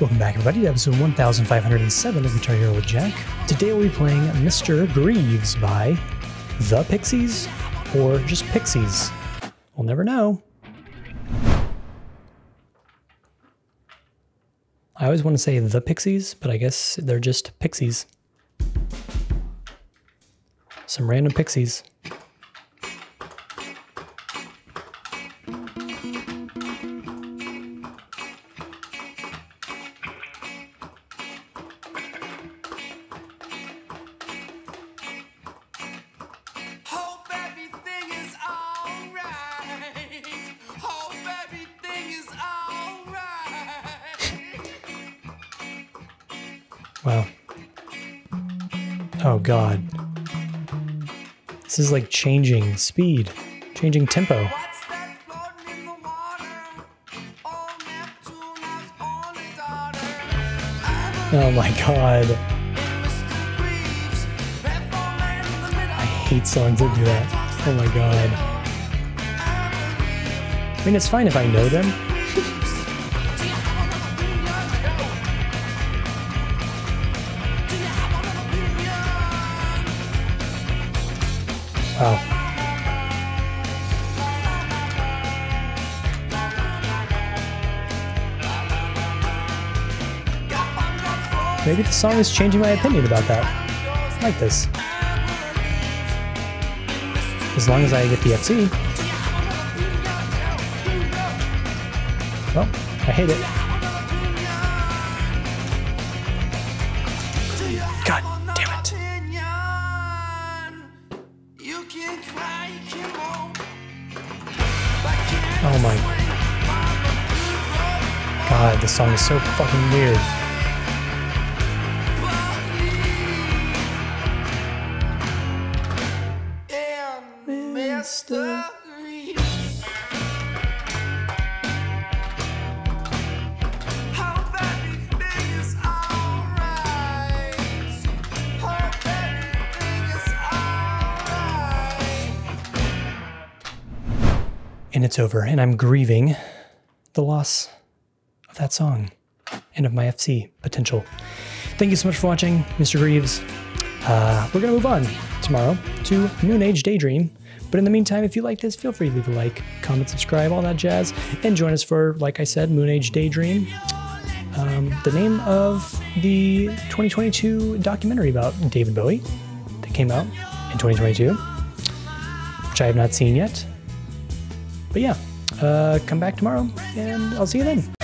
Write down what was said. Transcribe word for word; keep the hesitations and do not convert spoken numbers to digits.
Welcome back, everybody, to episode one thousand five hundred seven of Guitar Hero with Jack. Today we'll be playing Mister Grieves by the Pixies, or just Pixies. We'll never know. I always want to say the Pixies, but I guess they're just Pixies. Some random Pixies. Wow. Oh God. This is like changing speed, changing tempo. Oh my God. I hate songs that do that. Oh my God. I mean, it's fine if I know them. Wow. Maybe the song is changing my opinion about that. I like this. As long as I get the F C. Well, I hate it. God. Oh my God, this song is so fucking weird. Mister Grieves. Hope everything is alright. Hope everything is alright. And it's over, and I'm grieving the loss of that song and of my F C potential. Thank you so much for watching, Mister Grieves. Uh, we're going to move on tomorrow to Moon Age Daydream. But in the meantime, if you like this, feel free to leave a like, comment, subscribe, all that jazz, and join us for, like I said, Moon Age Daydream, um, the name of the twenty twenty-two documentary about David Bowie that came out in twenty twenty-two, which I have not seen yet. But yeah, uh, come back tomorrow, and I'll see you then.